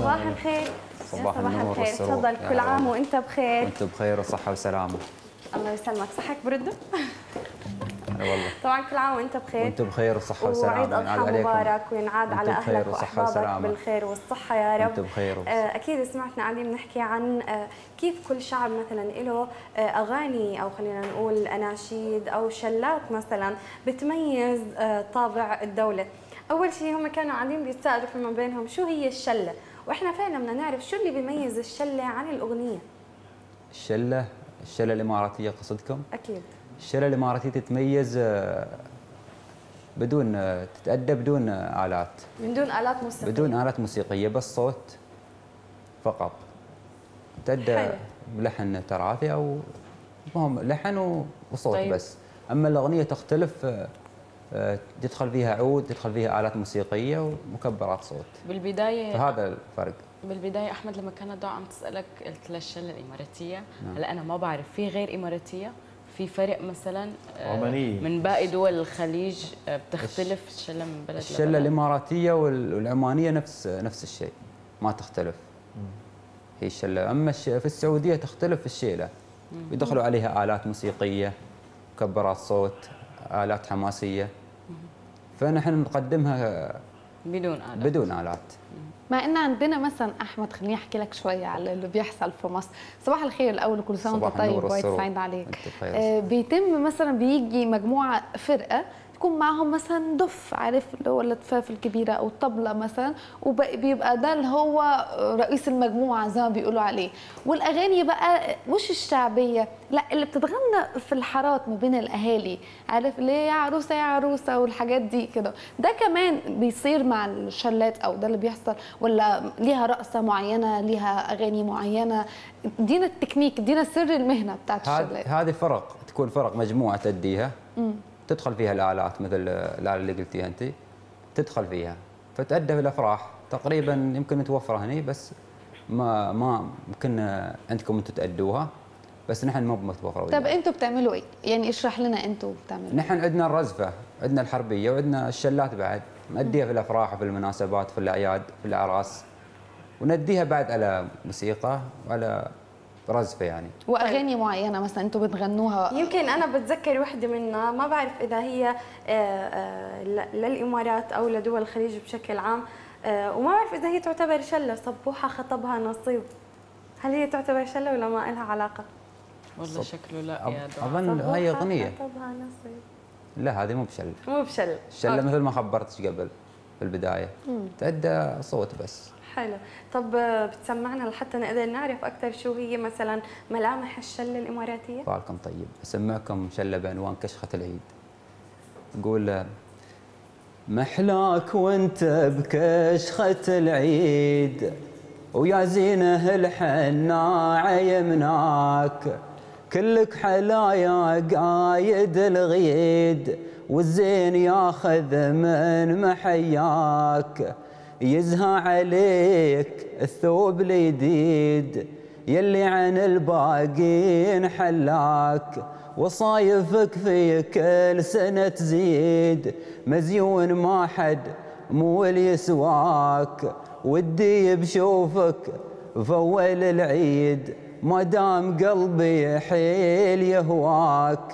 صباح الخير. صباح النور والسرور. تفضل. كل عام وانت بخير. وانت بخير وصحه وسلامه. الله يسلمك. صحك برده؟ والله. طبعا كل عام وانت بخير. وانت بخير وصحه وسلامه. وعيد اضحى مبارك وينعاد على اهلك واحبابك بالخير والصحه يا رب. وانت بخير وصحة. اكيد سمعتنا قاعدين بنحكي عن كيف كل شعب مثلا له اغاني او خلينا نقول اناشيد او شلات مثلا بتميز طابع الدوله. اول شيء هم كانوا قاعدين بيتسالوا فيما بينهم شو هي الشله، واحنا فعلا بدنا نعرف شو اللي بيميز الشله عن الاغنيه. الشله الاماراتيه قصدكم؟ اكيد. الشله الاماراتيه تتميز بدون تتأدى بدون آلات. بدون آلات موسيقية. بدون آلات موسيقية، بس صوت فقط. تتأدى بلحن تراثي او المهم لحن وصوت. طيب. بس اما الاغنيه تختلف، تدخل فيها عود، تدخل فيها آلات موسيقية ومكبرات صوت. بالبداية فهذا الفرق. بالبداية أحمد لما كانت دعاء عم تسألك قلت لها الشلة الإماراتية. هلا أنا ما بعرف في غير إماراتية، في فرق مثلا عمانية من باقي دول الخليج بتختلف الشلة من بلد الشلة لبلد. الإماراتية والعمانية نفس الشيء ما تختلف. هي الشلة. أما في السعودية تختلف في الشيلة، يدخلوا عليها آلات موسيقية، مكبرات صوت، آلات حماسية، فنحن نقدمها بدون آلات. مع ان عندنا مثلا احمد، خليني احكي لك شويه على اللي بيحصل في مصر. صباح الخير الاول وكل سنه وانت طيب وايد سعيد عليك. بيتم مثلا بيجي مجموعه فرقه تكون معهم مثلا دف، عارف اللي هو الدفاف الكبيره او الطبله مثلا، وبيبقى ده اللي هو رئيس المجموعه زي ما بيقولوا عليه. والاغاني بقى مش الشعبيه، لا اللي بتتغنى في الحارات ما بين الاهالي، عارف ليه يا عروسه يا عروسه والحاجات دي كده. ده كمان بيصير مع الشلات او ده اللي بيحصل، ولا ليها رقصه معينه، ليها اغاني معينه؟ دينا التكنيك، دينا سر المهنه بتاعت الشلات. هذه فرق، تكون فرق مجموعه تديها تدخل فيها الآلات مثل الآلة اللي قلتيها أنت، تدخل فيها فتؤدى في الأفراح تقريبا، يمكن متوفرة هني بس ما يمكن عندكم أنتم تأدوها، بس نحن ما متوفرة. طب أنتم بتعملوا إيه؟ يعني اشرح لنا أنتم بتعملوا إيه؟ نحن عندنا الرزفة، عندنا الحربية، وعندنا الشلات بعد نأديها في الأفراح وفي المناسبات في الأعياد في الأعراس، ونديها بعد على موسيقى وعلى رزفه يعني. واغاني معينه مثلا انتم بتغنوها؟ يمكن انا بتذكر واحده منها، ما بعرف اذا هي للامارات او لدول الخليج بشكل عام، وما بعرف اذا هي تعتبر شله، صبوحه خطبها نصيب. هل هي تعتبر شله ولا ما لها علاقه؟ والله شكله لا يا دعاء. اظن هي اغنيه. خطبها نصيب. لا هذه مو بشله. الشله مثل ما خبرتك قبل في البدايه تأدى صوت بس. حلو. طب بتسمعنا لحتى نقدر نعرف اكثر شو هي مثلا ملامح الشله الاماراتيه؟ بالكم طيب، اسمعكم شله بعنوان كشخه العيد. نقول محلاك وانت بكشخه العيد، ويا زينه الحناعه يمناك، كلك حلايا قايد الغيد، والزين ياخذ من محياك، يزهى عليك الثوب الجديد، يلي عن الباقين حلاك، وصايفك في كل سنة تزيد، مزيون ما حد مو اليسواك، ودي بشوفك فول العيد، ما دام قلبي حيل يهواك،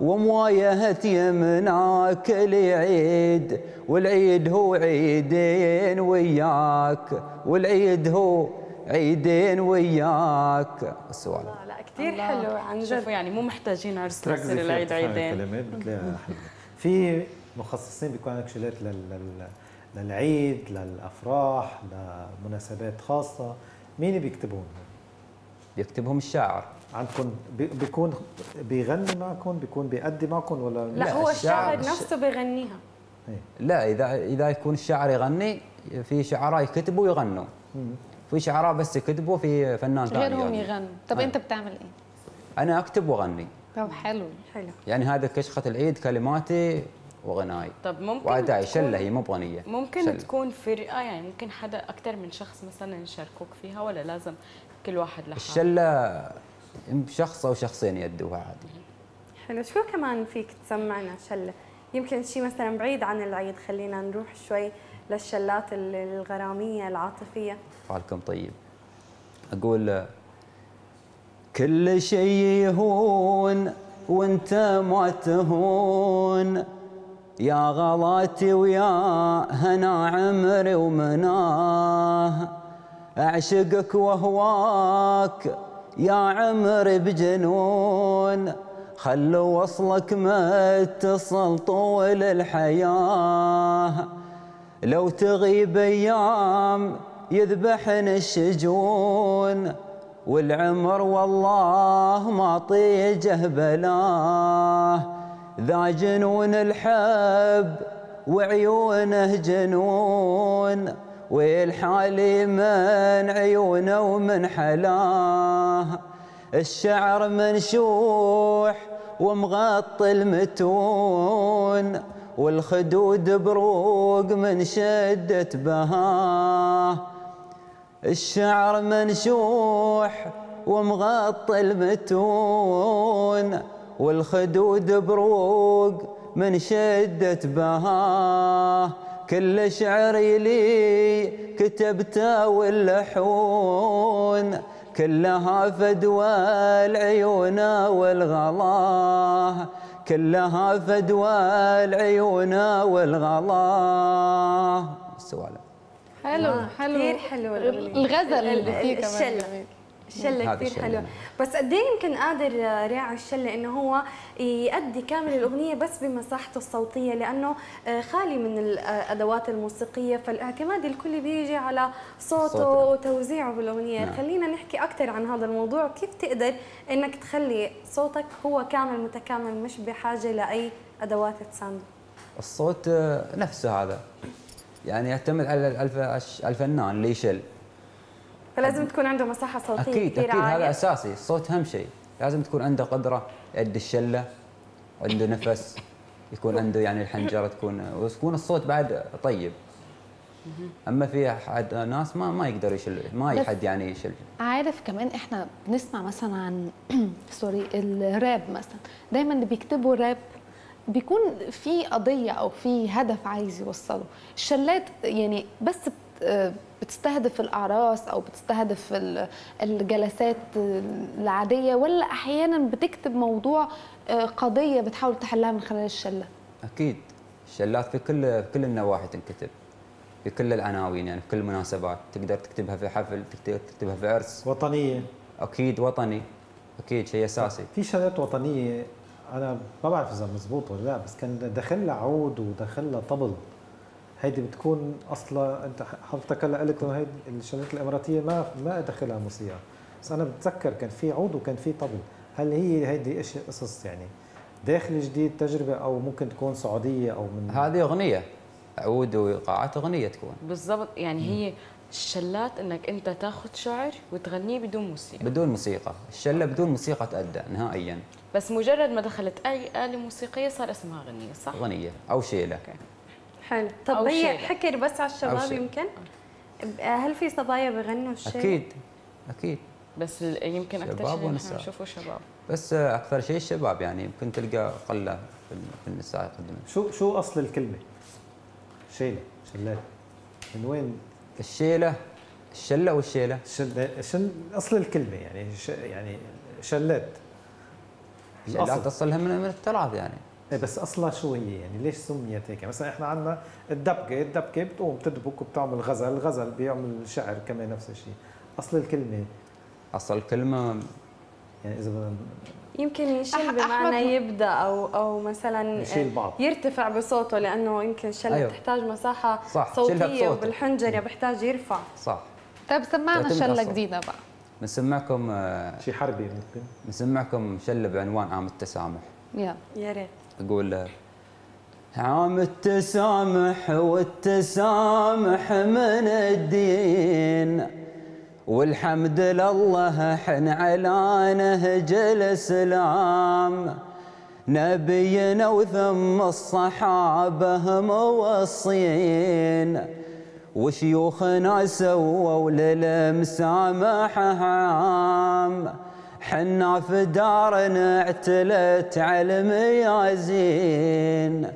وموايهة يمناك العيد، والعيد هو عيدين وياك، والعيد هو عيدين وياك. السؤال لا كثير حلو عن جد، يعني مو محتاجين عرس يصير العيد عيدين. كلمات بتلاقيها حلوه. في مخصصين بيكون عندك شلات للعيد، للافراح، لمناسبات خاصه، مين بيكتبهم؟ بيكتبهم الشاعر. عندكم بيكون بيغني معكم، بيكون بيأدي معكم ولا لا؟ هو الشاعر نفسه بيغنيها. لا اذا يكون الشاعر يغني، في شعراء يكتبوا ويغنوا، في شعراء بس يكتبوا، في فنان ثاني غيرهم يغنوا. طب انت بتعمل ايه؟ انا اكتب واغني. طب حلو حلو. يعني هذا كشخه العيد كلماتي وغناي. طب ممكن واداي شله، هي مو بغنيه. ممكن شلة. تكون فرقه يعني، ممكن حدا اكثر من شخص مثلا يشاركوك فيها، ولا لازم كل واحد لحاله؟ الشله شخص او شخصين يدوها عادي. حلو. شو كمان فيك تسمعنا شله؟ يمكن شيء مثلا بعيد عن العيد، خلينا نروح شوي للشلات الغرامية العاطفية. فعلكم طيب. أقول كل شيء يهون وانت معتهون، يا غلاتي ويا هنا عمري ومناه، أعشقك وهواك يا عمري بجنون، خلوا وصلك متصل طول الحياة، لو تغيب أيام يذبحني الشجون، والعمر والله ما طيجه بلاه، ذا جنون الحب وعيونه جنون، والحالي من عيونه ومن حلاه، الشعر منشوح ومغطي المتون، والخدود بروق من شدة بهاه، الشعر منشوح ومغطي المتون، والخدود بروق من شدة بهاه، كل شعري لي كتبته واللحون، كلها فدوى العيون والغلاه، كلها فدوى العيون والغلاه. السؤال حلو حلو كثير، حلو الغزل اللي فيه كمان جميل. الشله كثير حلوه، بس قد ايه يمكن قادر راعي الشله انه هو يؤدي كامل الاغنيه بس بمساحته الصوتيه، لانه خالي من الادوات الموسيقيه، فالاعتماد الكلي بيجي على صوته وتوزيعه بالاغنيه. نعم. خلينا نحكي اكثر عن هذا الموضوع، كيف تقدر انك تخلي صوتك هو كامل متكامل مش بحاجه لاي ادوات تسانده؟ الصوت نفسه هذا يعني يعتمد على الفنان اللي يشل، فلازم تكون عنده مساحه صوتيه اكيد كثير عاليه. هذا اساسي، الصوت اهم شيء، لازم تكون عنده قدره يؤدي الشله، عنده نفس، يكون عنده يعني الحنجره تكون، ويكون الصوت بعد طيب. اما في احد ناس ما يقدر يشل، ما يحد يعني يشل. عارف كمان احنا بنسمع مثلا عن سوري الراب مثلا، دايما اللي بيكتبوا راب بيكون في قضيه او في هدف عايز يوصله، الشلات يعني بس بتستهدف الأعراس أو بتستهدف الجلسات العادية، ولا أحياناً بتكتب موضوع قضية بتحاول تحلها من خلال الشلة؟ أكيد الشلات في كل النواحي تنكتب، في كل العناوين يعني، في كل المناسبات تقدر تكتبها، في حفل تقدر تكتبها، في عرس وطنية أكيد، وطني أكيد شيء أساسي. في شلات وطنية أنا ما بعرف إذا مضبوط ولا لا، بس كان دخل لها عود ودخل لها طبل، هيدي بتكون اصلا انت حضرتك هلا قلت انه هيدي الشلات الاماراتيه ما ادخلها موسيقى، بس انا بتذكر كان في عود وكان في طبل، هل هيدي اشياء قصص يعني داخل جديد تجربه، او ممكن تكون سعوديه او من هذه اغنيه عود وقاعات اغنيه تكون بالضبط يعني. هي الشلات انك انت تاخذ شعر وتغنيه بدون موسيقى، بدون موسيقى، الشله بدون موسيقى تأدى نهائيا، بس مجرد ما دخلت اي آلة موسيقيه صار اسمها اغنيه، صح؟ اغنيه او شيله. حلو. طب هي حكر بس على الشباب يمكن؟ هل في صبايا بغنوا الشيء؟ اكيد اكيد، بس يمكن اكثر شيء نحن نشوفه شباب، بس اكثر شيء الشباب يعني، يمكن تلقى قله في النساء يقدمون. شو اصل الكلمه؟ شيله، شلات، من وين؟ الشيله، الشله والشيله، اصل الكلمه يعني يعني شلات، شلات اصلها من الثلاث يعني، بس اصلا شو هي يعني ليش سميت هيك؟ مثلا احنا عندنا الدبكه، الدبكه بتقوم بتدبك وبتعمل غزل، الغزل بيعمل شعر كمان نفس الشيء، اصل الكلمه، اصل الكلمه يعني اذا بدنا يمكن يشيل بمعنى يبدا او مثلا يرتفع بصوته، لانه يمكن الشله أيوه. تحتاج مساحه صح. صوتيه، وبالحنجره بحتاج يرفع صح. طيب سمعنا شله جديده بقى، بنسمعكم شيء حربي، ممكن بنسمعكم شله بعنوان عام التسامح. يا ريت. أقول عام التسامح، والتسامح من الدين، والحمد لله حن على نهج الإسلام، نبينا وثم الصحابة موصين، وشيوخنا سووا للمسامحة عام، حنا في دارنا اعتلت على الميازين،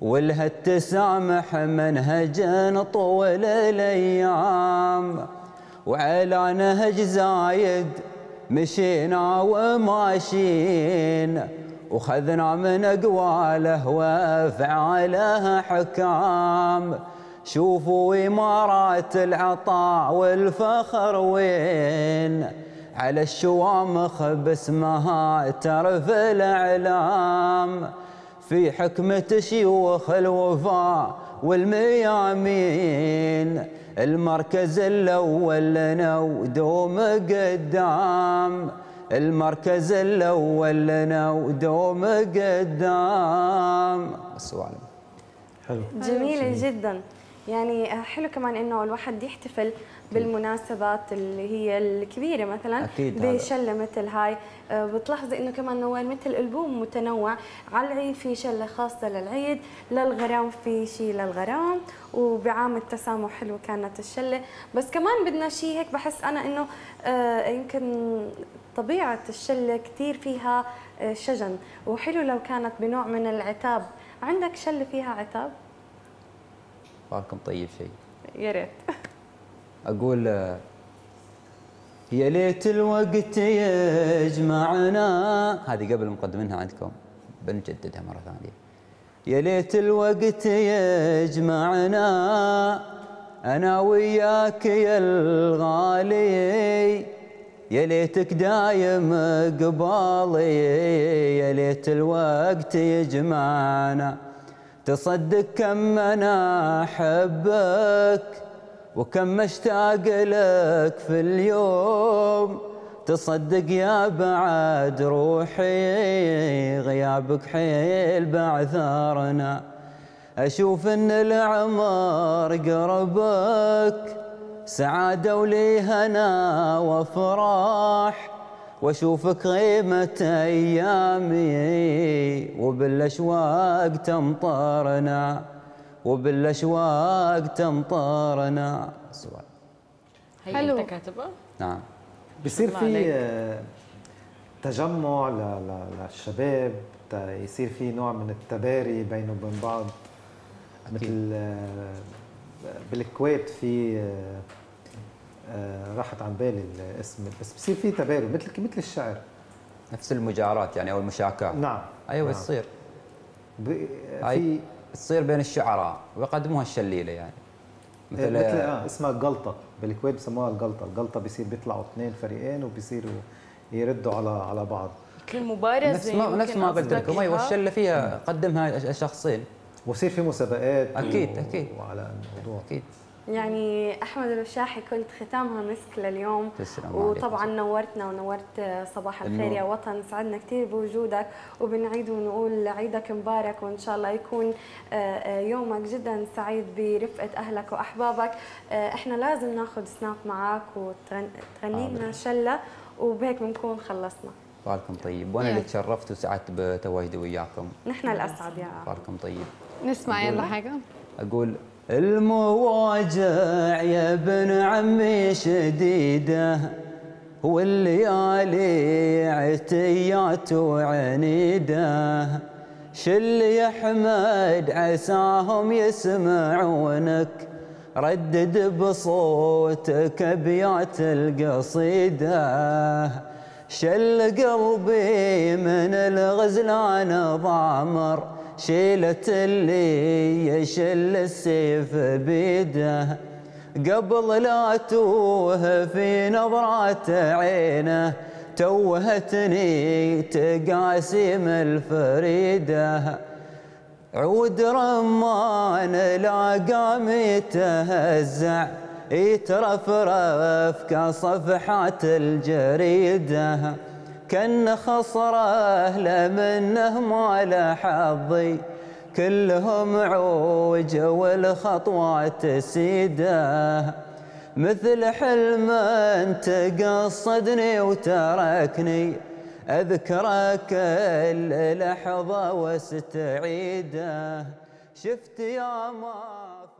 والها التسع مح منهجنا طول الايام، وعلى نهج زايد مشينا وماشين، وخذنا من اقواله وافعاله حكام. شوفوا إمارات العطاء والفخر وين، على الشوامخ باسمها ترف الأعلام. في حكمة شيوخ الوفاء والميامين، المركز الأول لنا ودوم قدام، المركز الأول لنا ودوم قدام. حلو، جميلة جدا. يعني حلو كمان انه الواحد يحتفل بالمناسبات اللي هي الكبيره مثلا. أكيد بشله مثل هاي بتلاحظي انه كمان نوال مثل البوم متنوع، على العيد في شله خاصه للعيد، للغرام في شيء للغرام، وبعام التسامح حلو كانت الشله، بس كمان بدنا شيء هيك. بحس انا انه يمكن طبيعه الشله كثير فيها شجن، وحلو لو كانت بنوع من العتاب. عندك شله فيها عتاب؟ بالكم طيب شيء يا ريت. اقول يا ليت الوقت يجمعنا، هذه قبل مقدمينها عندكم بنجددها مره ثانيه. يا ليت الوقت يجمعنا انا وياك يا الغالي، يا ليتك دايم قبالي، يا ليت الوقت يجمعنا. تصدق كم أنا أحبك وكم أشتاق لك في اليوم، تصدق يا بعد روحي غيابك حيل بعثارنا. أشوف إن العمر قربك سعادة ولي هنا وفرح، واشوفك غيمة ايامي وبالاشواق تمطرنا، وبالاشواق تمطرنا. سؤال هي انت كاتبه؟ نعم. بصير في تجمع للشباب، يصير في نوع من التباري بينه وبين بعض. مثل بالكويت في راحت عن بالي الاسم، بس بصير في تباري مثل الشعر، نفس المجارات يعني او المشاكاه. نعم ايوه نعم. تصير في تصير بين الشعراء ويقدموها الشليله يعني مثل اسمها الجلطه بالكويت، بسموها الجلطه. الجلطه بيصير بيطلعوا اثنين فريقين وبيصيروا يردوا على بعض، كل مبارزه نفس ما قلت لكم. ايوه الشله فيها قدمها شخصين، ويصير في مسابقات. اكيد اكيد وعلى الموضوع اكيد. يعني أحمد الرشاحي كنت ختامها مسك لليوم، وطبعا نورتنا ونورت صباح الخير يا وطن. سعدنا كثير بوجودك، وبنعيد ونقول عيدك مبارك، وإن شاء الله يكون يومك جدا سعيد برفقة أهلك وأحبابك. إحنا لازم ناخذ سناب معك وتغني لنا شلة، وبهيك بنكون خلصنا. بالكم طيب، وأنا اللي تشرفت وسعدت بتواجدي وياكم. نحن الأسعد يا عم. بالكم طيب، نسمع يلا حاجة. أقول المواجع يا ابن عمي شديدة، والليالي عتيات وعنيدة، شل يا أحمد عساهم يسمعونك، ردد بصوتك أبيات القصيدة، شل قلبي من الغزلان ضامر، شيلت اللي يشل السيف بيده، قبل لا توه في نظرات عينه، توهتني تقاسيم الفريده، عود رمان لا قام يتهزع، يترفرف كصفحات الجريده، كن خصره لا منه ما لا حظي، كلهم عوج والخطوات سيده، مثل حلما تقصدني وتركني، اذكرك اللحظه واستعيده، شفت يا ما